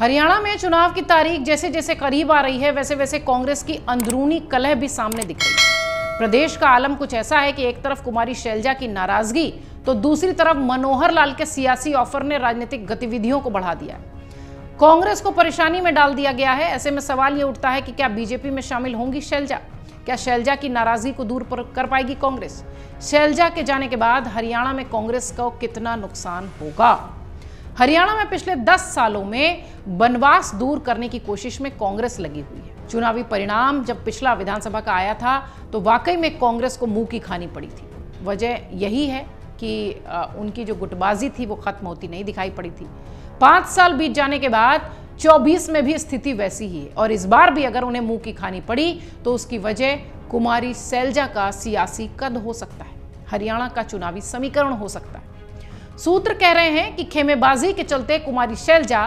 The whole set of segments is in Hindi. हरियाणा में चुनाव की तारीख जैसे जैसे करीब आ रही है वैसे वैसे कांग्रेस की अंदरूनी कलह भी सामने दिख रही है। प्रदेश का आलम कुछ ऐसा है कि एक तरफ कुमारी शैलजा की नाराजगी तो दूसरी तरफ मनोहर लाल के सियासी ऑफर ने राजनीतिक गतिविधियों को बढ़ा दिया है। कांग्रेस को परेशानी में डाल दिया गया है। ऐसे में सवाल ये उठता है कि क्या बीजेपी में शामिल होंगी शैलजा? क्या शैलजा की नाराजगी को दूर कर पाएगी कांग्रेस? शैलजा के जाने के बाद हरियाणा में कांग्रेस को कितना नुकसान होगा? हरियाणा में पिछले 10 सालों में बनवास दूर करने की कोशिश में कांग्रेस लगी हुई है। चुनावी परिणाम जब पिछला विधानसभा का आया था तो वाकई में कांग्रेस को मुंह की खानी पड़ी थी। वजह यही है कि उनकी जो गुटबाजी थी वो खत्म होती नहीं दिखाई पड़ी थी। 5 साल बीत जाने के बाद 24 में भी स्थिति वैसी ही है और इस बार भी अगर उन्हें मुंह की खानी पड़ी तो उसकी वजह कुमारी शैलजा का सियासी कद हो सकता है, हरियाणा का चुनावी समीकरण हो सकता है। सूत्र कह रहे हैं कि खेमेबाजी के चलते कुमारी शैलजा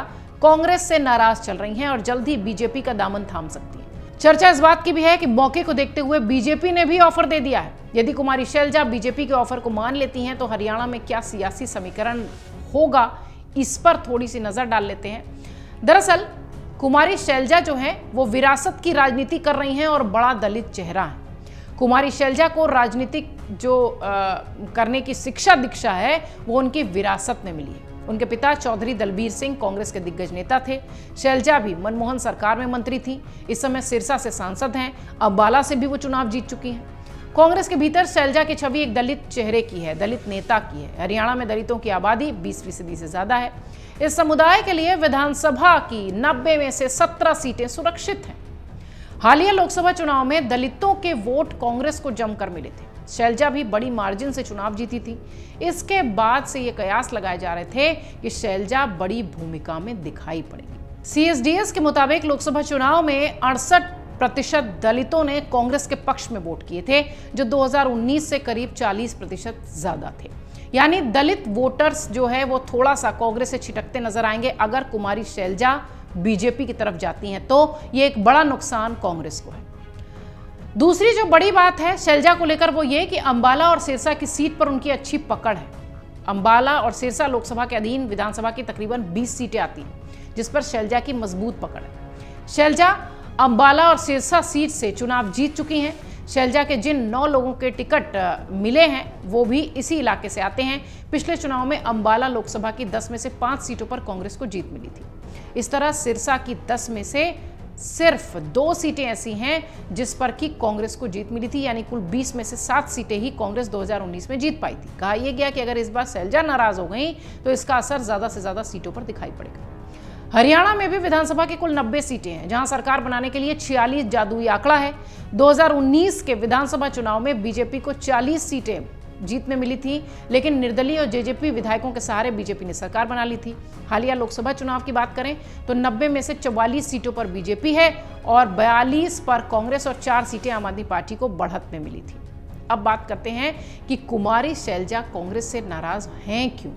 कांग्रेस से नाराज चल रही हैं और जल्द ही बीजेपी का दामन थाम सकती है। चर्चा इस बात की भी है कि मौके को देखते हुए बीजेपी ने भी ऑफर दे दिया है। यदि कुमारी शैलजा बीजेपी के ऑफर को मान लेती हैं तो हरियाणा में क्या सियासी समीकरण होगा, इस पर थोड़ी सी नजर डाल लेते हैं। दरअसल कुमारी शैलजा जो है वो विरासत की राजनीति कर रही हैं और बड़ा दलित चेहरा है। कुमारी शैलजा को राजनीतिक जो करने की शिक्षा दीक्षा है वो उनकी विरासत में मिली है। उनके पिता चौधरी दलबीर सिंह कांग्रेस के दिग्गज नेता थे। शैलजा भी मनमोहन सरकार में मंत्री थी। इस समय सिरसा से सांसद हैं। अम्बाला से भी वो चुनाव जीत चुकी हैं। कांग्रेस के भीतर शैलजा की छवि एक दलित चेहरे की है, दलित नेता की है। हरियाणा में दलितों की आबादी 20% से ज्यादा है। इस समुदाय के लिए विधानसभा की 90 में से 17 सीटें सुरक्षित हैं। हालिया लोकसभा चुनाव में दलितों के वोट कांग्रेस को जमकर मिले थे। शैलजा भी बड़ी मार्जिन से चुनाव जीती थी। इसके बाद से ये कयास लगाए जा रहे थे कि शैलजा बड़ी भूमिका में दिखाई पड़ेगी। CSDS के मुताबिक लोकसभा चुनाव में 68% दलितों ने कांग्रेस के पक्ष में वोट किए थे, जो 2019 से करीब 40% ज्यादा थे। यानी दलित वोटर्स जो है वो थोड़ा सा कांग्रेस से छिटकते नजर आएंगे। अगर कुमारी शैलजा बीजेपी की तरफ जाती हैं तो ये एक बड़ा नुकसान कांग्रेस को है। दूसरी जो बड़ी बात है शैलजा को लेकर वो ये कि अंबाला और सिरसा की सीट पर उनकी अच्छी पकड़ है। अंबाला और सिरसा लोकसभा के अधीन विधानसभा की तकरीबन 20 सीटें आती हैं, जिस पर शैलजा की मजबूत पकड़ है। शैलजा अंबाला और सिरसा सीट से चुनाव जीत चुकी हैं। शैलजा के जिन 9 लोगों के टिकट मिले हैं वो भी इसी इलाके से आते हैं। पिछले चुनाव में अंबाला लोकसभा की 10 में से 5 सीटों पर कांग्रेस को जीत मिली थी। इस तरह सिरसा की 10 में से सिर्फ 2 सीटें ऐसी हैं जिस पर कि कांग्रेस को जीत मिली थी, यानी कुल 20 में से 7 सीटें ही कांग्रेस 2019 में जीत पाई थी। कहा यह गया कि अगर इस बार शैलजा नाराज हो गई तो इसका असर ज्यादा से ज्यादा सीटों पर दिखाई पड़ेगा। हरियाणा में भी विधानसभा की कुल 90 सीटें हैं, जहां सरकार बनाने के लिए 46 जादुई आंकड़ा है। 2019 के विधानसभा चुनाव में बीजेपी को 40 सीटें जीत में मिली थी, लेकिन निर्दलीय और जेजेपी विधायकों के सहारे बीजेपी ने सरकार बना ली थी। हालिया लोकसभा चुनाव की बात करें तो 90 में से 44 सीटों पर बीजेपी है और 42 पर कांग्रेस और 4 सीटें आम आदमी पार्टी को बढ़त में मिली थी। अब बात करते हैं कि कुमारी शैलजा कांग्रेस से नाराज हैं क्यों?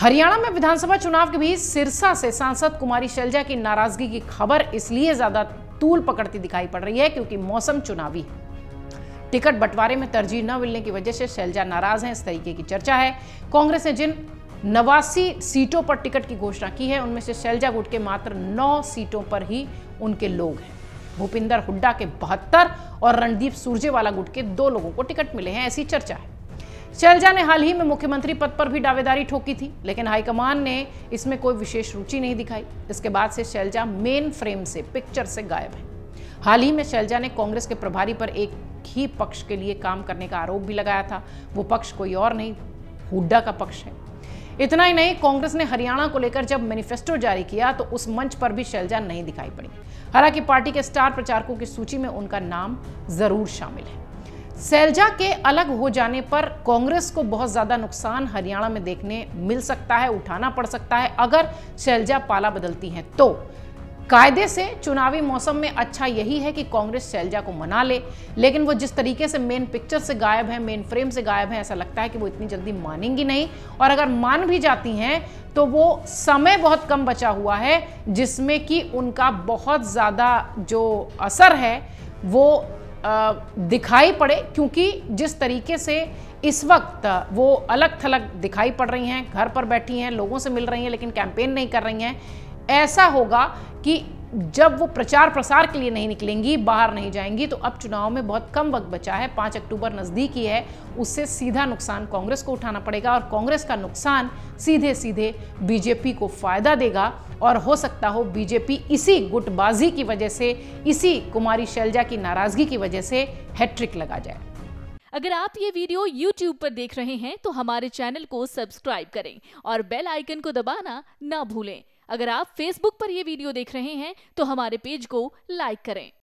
हरियाणा में विधानसभा चुनाव के बीच सिरसा से सांसद कुमारी शैलजा की नाराजगी की खबर इसलिए ज्यादा तूल पकड़ती दिखाई पड़ रही है क्योंकि मौसम चुनावी है। टिकट बंटवारे में तरजीह न मिलने की वजह से शैलजा नाराज हैं, इस तरीके की चर्चा है। कांग्रेस ने जिन 89 सीटों पर टिकट की घोषणा की है उनमें से शैलजा गुट के मात्र 9 सीटों पर ही उनके लोग हैं। भूपिंदर हुड्डा के 72 और रणदीप सुरजेवाला गुट के 2 लोगों को टिकट मिले हैं, ऐसी चर्चा है। शैलजा ने हाल ही में मुख्यमंत्री पद पर भी दावेदारी ठोकी थी, लेकिन हाईकमान ने इसमें कोई विशेष रुचि नहीं दिखाई। इसके बाद से शैलजा मेन फ्रेम से, पिक्चर से गायब है। हाल ही में शैलजा ने कांग्रेस के प्रभारी पर एक ही पक्ष के लिए काम करने का आरोप भी लगाया था। वो पक्ष कोई और नहीं, हुड्डा का पक्ष है। इतना ही नहीं, कांग्रेस ने हरियाणा को लेकर जब मैनिफेस्टो जारी किया तो उस मंच पर भी शैलजा नहीं दिखाई पड़ी। हालांकि पार्टी के स्टार प्रचारकों की सूची में उनका नाम जरूर शामिल है। शैलजा के अलग हो जाने पर कांग्रेस को बहुत ज्यादा नुकसान हरियाणा में देखने मिल सकता है, उठाना पड़ सकता है। अगर शैलजा पाला बदलती हैं तो कायदे से चुनावी मौसम में अच्छा यही है कि कांग्रेस शैलजा को मना ले, लेकिन वो जिस तरीके से मेन पिक्चर से गायब है, मेन फ्रेम से गायब है, ऐसा लगता है कि वो इतनी जल्दी मानेंगी नहीं। और अगर मान भी जाती हैं तो वो समय बहुत कम बचा हुआ है जिसमें कि उनका बहुत ज्यादा जो असर है वो दिखाई पड़े, क्योंकि जिस तरीके से इस वक्त वो अलग थलग दिखाई पड़ रही हैं, घर पर बैठी हैं, लोगों से मिल रही हैं लेकिन कैंपेन नहीं कर रही हैं, ऐसा होगा कि जब वो प्रचार प्रसार के लिए नहीं निकलेंगी, बाहर नहीं जाएंगी, तो अब चुनाव में बहुत कम वक्त बचा है, 5 अक्टूबर नज़दीक ही है, उससे सीधा नुकसान कांग्रेस को उठाना पड़ेगा और कांग्रेस का नुकसान सीधे सीधे बीजेपी को फ़ायदा देगा। और हो सकता हो बीजेपी इसी गुटबाजी की वजह से, इसी कुमारी शैलजा की नाराज़गी की वजह से हैट्रिक लगा जाए। अगर आप ये वीडियो YouTube पर देख रहे हैं तो हमारे चैनल को सब्सक्राइब करें और बेल आइकन को दबाना ना भूलें। अगर आप Facebook पर ये वीडियो देख रहे हैं तो हमारे पेज को लाइक करें।